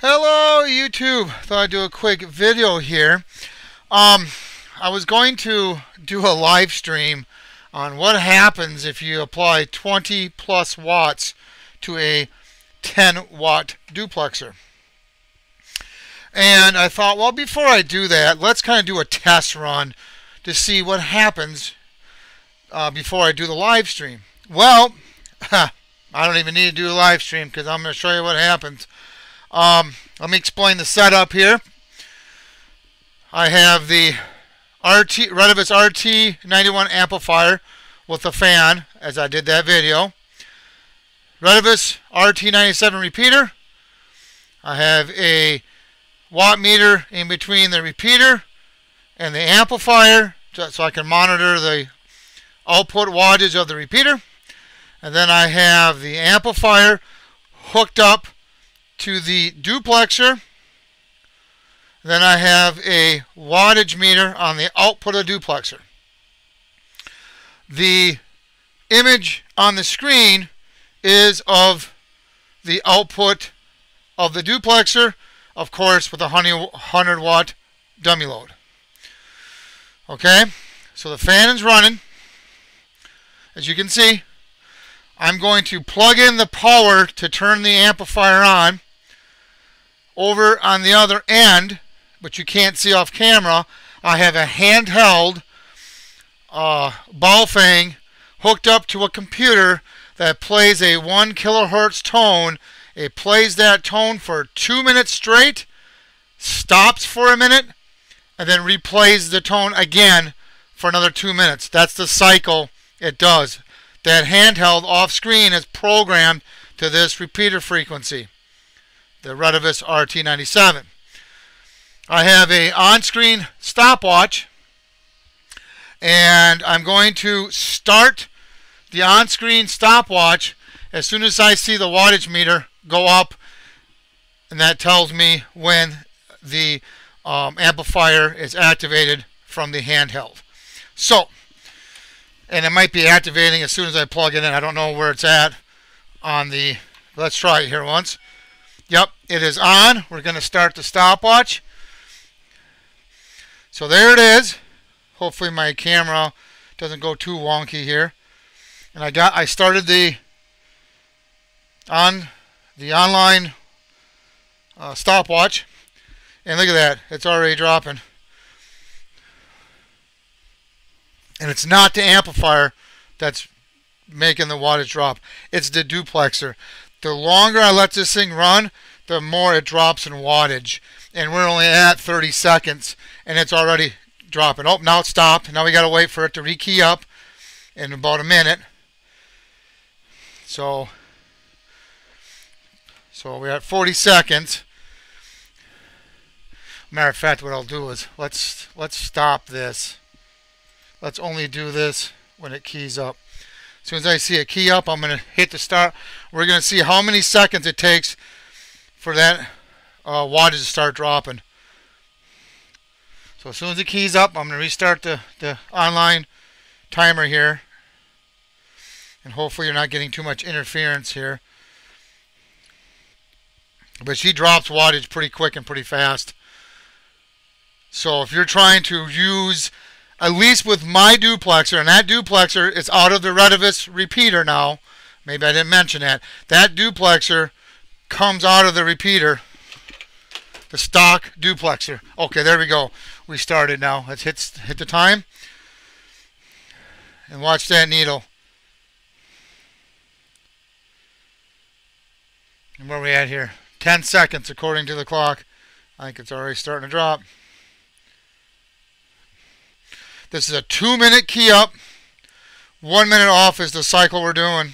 Hello YouTube, thought I'd do a quick video here. I was going to do a live stream on what happens if you apply 20 plus watts to a 10 watt duplexer. And I thought, well, before I do that, let's kind of do a test run to see what happens before I do the live stream. Well, I don't even need to do a live stream because I'm going to show you what happens. Let me explain the setup here. I have the Retevis RT91 amplifier with the fan, as I did that video. Retevis RT97 repeater. I have a wattmeter in between the repeater and the amplifier, so I can monitor the output wattage of the repeater. And then I have the amplifier hooked up to the duplexer. Then I have a wattage meter on the output of the duplexer. The image on the screen is of the output of the duplexer, of course with a 100 watt dummy load. Okay, so the fan is running. As you can see, I'm going to plug in the power to turn the amplifier on. Over on the other end, which you can't see off camera, I have a handheld Baofeng hooked up to a computer that plays a 1 kilohertz tone. It plays that tone for 2 minutes straight, stops for a minute, and then replays the tone again for another 2 minutes. That's the cycle it does. That handheld off screen is programmed to this repeater frequency, the Retevis RT97. I have a on-screen stopwatch, and I'm going to start the on-screen stopwatch as soon as I see the wattage meter go up, and that tells me when the amplifier is activated from the handheld. So, and it might be activating as soon as I plug it in. I don't know where it's at on the, let's try it here once. Yep, it is on. We're going to start the stopwatch. So there it is. Hopefully my camera doesn't go too wonky here. And I started the online stopwatch. And look at that. It's already dropping. And it's not the amplifier that's making the wattage drop. It's the duplexer. The longer I let this thing run, the more it drops in wattage. And we're only at 30 seconds, and it's already dropping. Oh, now it's stopped. Now we got to wait for it to rekey up in about a minute. So we're at 40 seconds. Matter of fact, what I'll do is let's stop this. Let's only do this when it keys up. As soon as I see it key up, I'm going to hit the start. We're going to see how many seconds it takes for that wattage to start dropping. So as soon as it keys up, I'm going to restart the online timer here. And hopefully you're not getting too much interference here. But she drops wattage pretty quick and pretty fast. So if you're trying to use, at least with my duplexer, and that duplexer is out of the Retevis repeater now. Maybe I didn't mention that. That duplexer comes out of the repeater, the stock duplexer. Okay, there we go. We started now. Let's hit the time. And watch that needle. And where are we at here? 10 seconds according to the clock. I think it's already starting to drop. This is a 2 minute key up, 1 minute off is the cycle we're doing.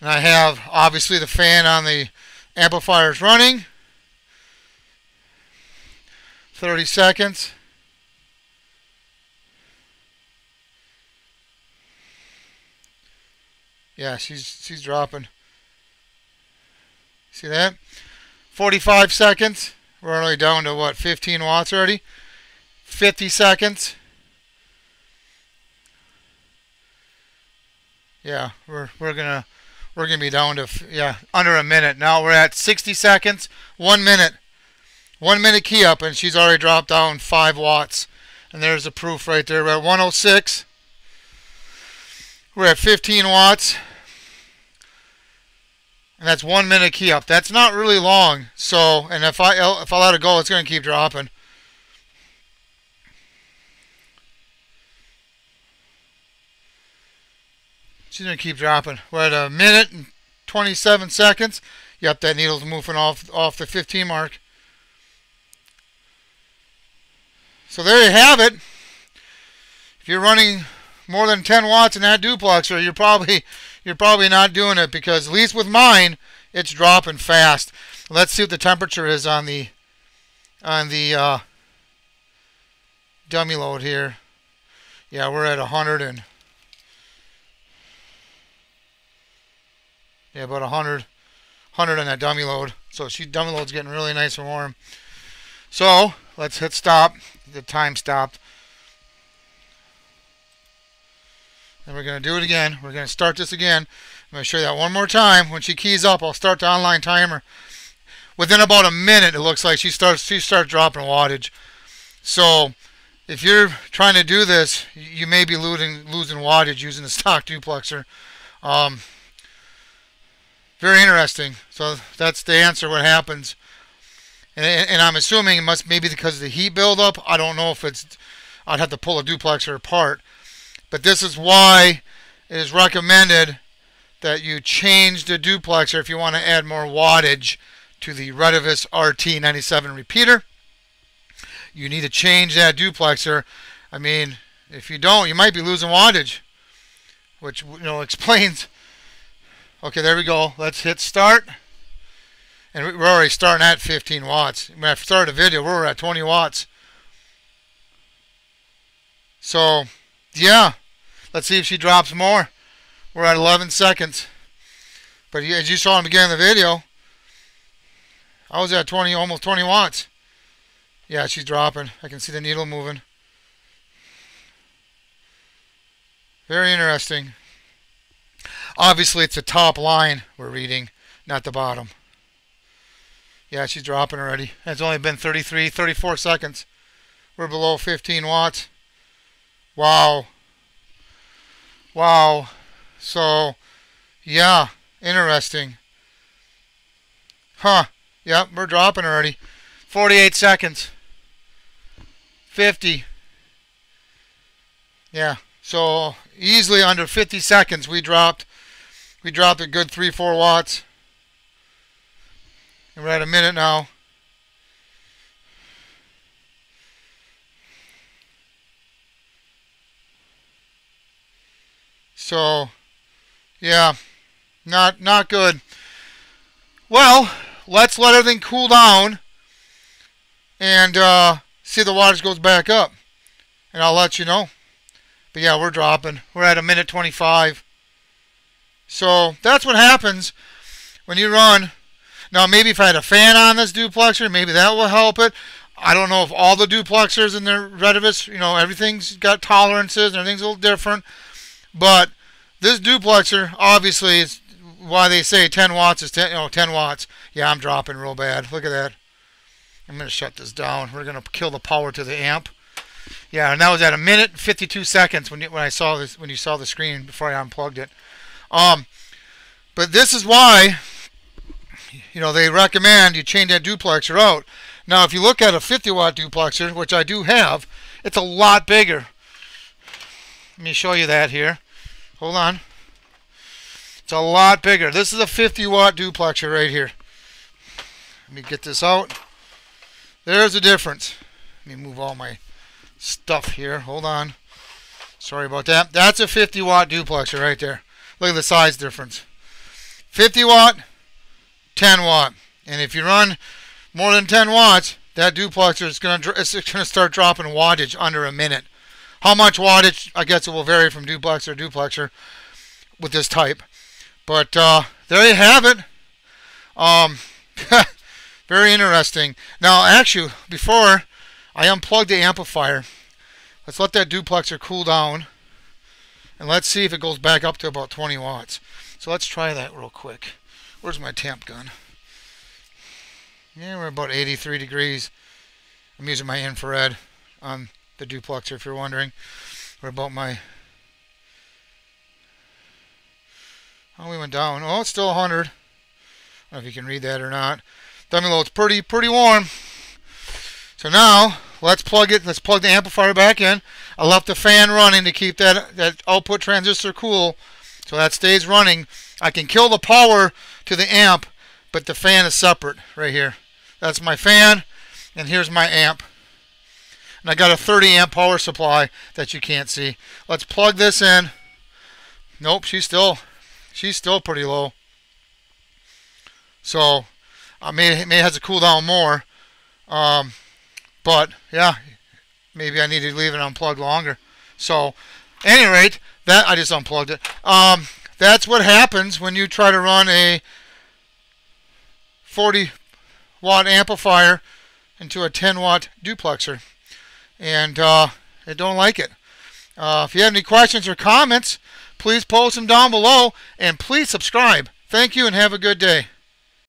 And I have obviously the fan on the amplifiers running. 30 seconds. Yeah, she's dropping. See that? 45 seconds. We're only down to what, 15 watts already? 50 seconds. Yeah, we're gonna be down to under a minute. Now we're at 60 seconds, 1 minute. 1 minute key up, and she's already dropped down 5 watts. And there's the proof right there. We're at 106. We're at 15 watts. And that's 1 minute key up. That's not really long. So, and if I let it go, it's going to keep dropping. She's going to keep dropping. We're at 1 minute and 27 seconds. Yep, that needle's moving off the 15 mark. So there you have it. If you're running more than 10 watts in that duplexer, you're probably not doing it, because at least with mine, it's dropping fast. Let's see what the temperature is on the dummy load here. Yeah, we're at 100 and yeah, about 100 on that dummy load. So dummy load's getting really nice and warm. So let's hit stop. The time stopped. And we're going to do it again. We're going to start this again. I'm going to show you that one more time. When she keys up, I'll start the online timer. Within about a minute, it looks like she starts dropping wattage. So if you're trying to do this, you may be losing wattage using the stock duplexer. Very interesting. So that's the answer, what happens. And I'm assuming it must maybe because of the heat buildup. I don't know if it's, I'd have to pull a duplexer apart. But this is why it is recommended that you change the duplexer if you want to add more wattage to the Retevis RT97 repeater. You need to change that duplexer. I mean, if you don't, you might be losing wattage, which, you know, explains. Okay, there we go. Let's hit start. And we're already starting at 15 watts. When I started the video, we're at 20 watts. So, yeah. Let's see if she drops more. We're at 11 seconds. But as you saw in the beginning of the video, I was at 20, almost 20 watts. Yeah, she's dropping. I can see the needle moving. Very interesting. Obviously, it's the top line we're reading, not the bottom. Yeah, she's dropping already. It's only been 33, 34 seconds. We're below 15 watts. Wow. Wow. So, yeah, interesting. Huh. Yep, we're dropping already. 48 seconds. 50. Yeah, so easily under 50 seconds we dropped a good 3, 4 watts. And we're at a minute now. So, yeah, not good. Well, let's let everything cool down and see the wattage goes back up, and I'll let you know. But yeah, we're dropping. We're at 1 minute 25. So that's what happens when you run. Now, maybe if I had a fan on this duplexer, maybe that will help it. I don't know if all the duplexers in the Retevis, you know, everything's got tolerances and everything's a little different. But this duplexer, obviously, is why they say 10 watts is 10, you know, 10 watts. Yeah, I'm dropping real bad. Look at that. I'm going to shut this down. We're going to kill the power to the amp. Yeah, and that was at 1 minute and 52 seconds when I saw this, when you saw the screen before I unplugged it. But this is why, you know, they recommend you change that duplexer out. Now, if you look at a 50 watt duplexer, which I do have, it's a lot bigger. Let me show you that here. Hold on. It's a lot bigger. This is a 50 watt duplexer right here. Let me get this out. There's the difference. Let me move all my stuff here. Hold on. Sorry about that. That's a 50 watt duplexer right there. Look at the size difference. 50 watt. 10 watt, and if you run more than 10 watts, that duplexer is going to start dropping wattage under a minute. How much wattage? I guess it will vary from duplexer to duplexer with this type. But there you have it. Very interesting. Now, actually, before I unplug the amplifier, let's let that duplexer cool down, and let's see if it goes back up to about 20 watts. So let's try that real quick. Where's my temp gun? Yeah, we're about 83 degrees. I'm using my infrared on the duplexer, if you're wondering. We're about my... Oh, we went down. Oh, it's still 100. I don't know if you can read that or not. Down below, it's pretty warm. So now, let's plug it. Let's plug the amplifier back in. I left the fan running to keep that output transistor cool, so that stays running. I can kill the power to the amp, but the fan is separate right here. That's my fan, and here's my amp. And I got a 30 amp power supply that you can't see. Let's plug this in. Nope, she's still pretty low. So maybe it has to cool down more. But yeah, maybe I need to leave it unplugged longer. So at any rate, that I just unplugged it. That's what happens when you try to run a 40-watt amplifier into a 10-watt duplexer, and I don't like it. If you have any questions or comments, please post them down below, and please subscribe. Thank you, and have a good day.